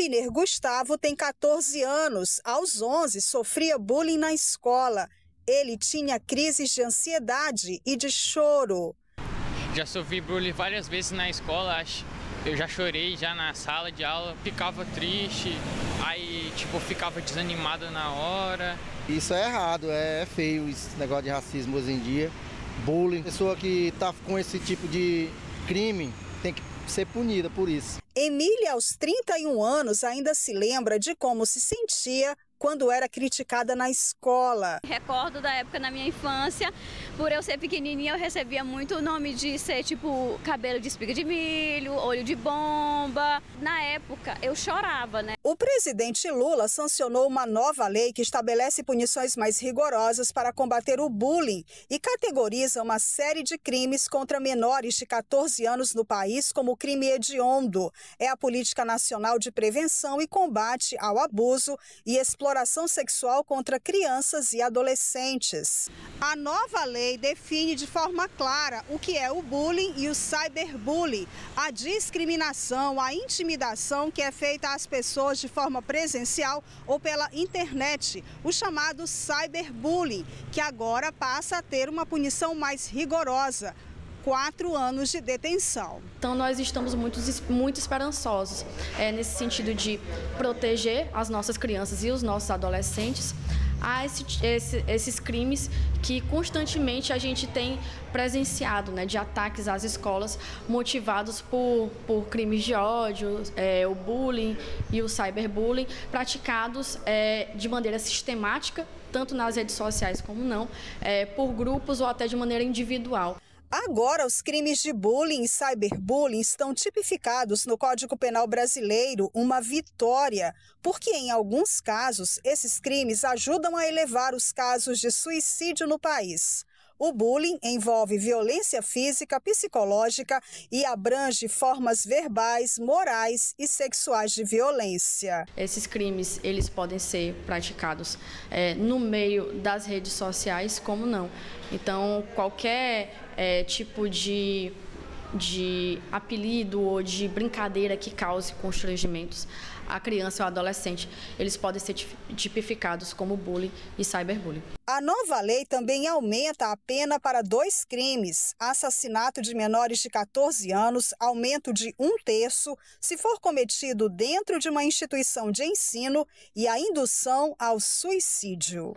Piner Gustavo tem 14 anos. Aos 11, sofria bullying na escola. Ele tinha crises de ansiedade e de choro. Já sofri bullying várias vezes na escola, acho. Eu já chorei já na sala de aula, ficava triste, aí tipo ficava desanimado na hora. Isso é errado, é feio esse negócio de racismo hoje em dia, bullying. Pessoa que tá com esse tipo de crime tem que ser punida por isso. Emília, aos 31 anos, ainda se lembra de como se sentia quando era criticada na escola. Recordo da época na minha infância, por eu ser pequenininha, eu recebia muito o nome de ser tipo cabelo de espiga de milho, olho de bomba. Na época, eu chorava, né? O presidente Lula sancionou uma nova lei que estabelece punições mais rigorosas para combater o bullying e categoriza uma série de crimes contra menores de 14 anos no país como crime hediondo. É a Política Nacional de Prevenção e Combate ao Abuso e Exploração sexual contra crianças e adolescentes. A nova lei define de forma clara o que é o bullying e o cyberbullying, a discriminação, a intimidação que é feita às pessoas de forma presencial ou pela internet, o chamado cyberbullying, que agora passa a ter uma punição mais rigorosa. 4 anos de detenção. Então nós estamos muito esperançosos nesse sentido de proteger as nossas crianças e os nossos adolescentes a esses crimes que constantemente a gente tem presenciado, né, de ataques às escolas motivados por crimes de ódio, o bullying e o cyberbullying praticados de maneira sistemática, tanto nas redes sociais como não, por grupos ou até de maneira individual. Agora, os crimes de bullying e cyberbullying estão tipificados no Código Penal Brasileiro, uma vitória, porque em alguns casos, esses crimes ajudam a elevar os casos de suicídio no país. O bullying envolve violência física, psicológica e abrange formas verbais, morais e sexuais de violência. Esses crimes, eles podem ser praticados no meio das redes sociais, como não. Então, qualquer tipo de apelido ou de brincadeira que cause constrangimentos à criança ou adolescente, eles podem ser tipificados como bullying e cyberbullying. A nova lei também aumenta a pena para 2 crimes: assassinato de menores de 14 anos, aumento de 1/3, se for cometido dentro de uma instituição de ensino, e a indução ao suicídio.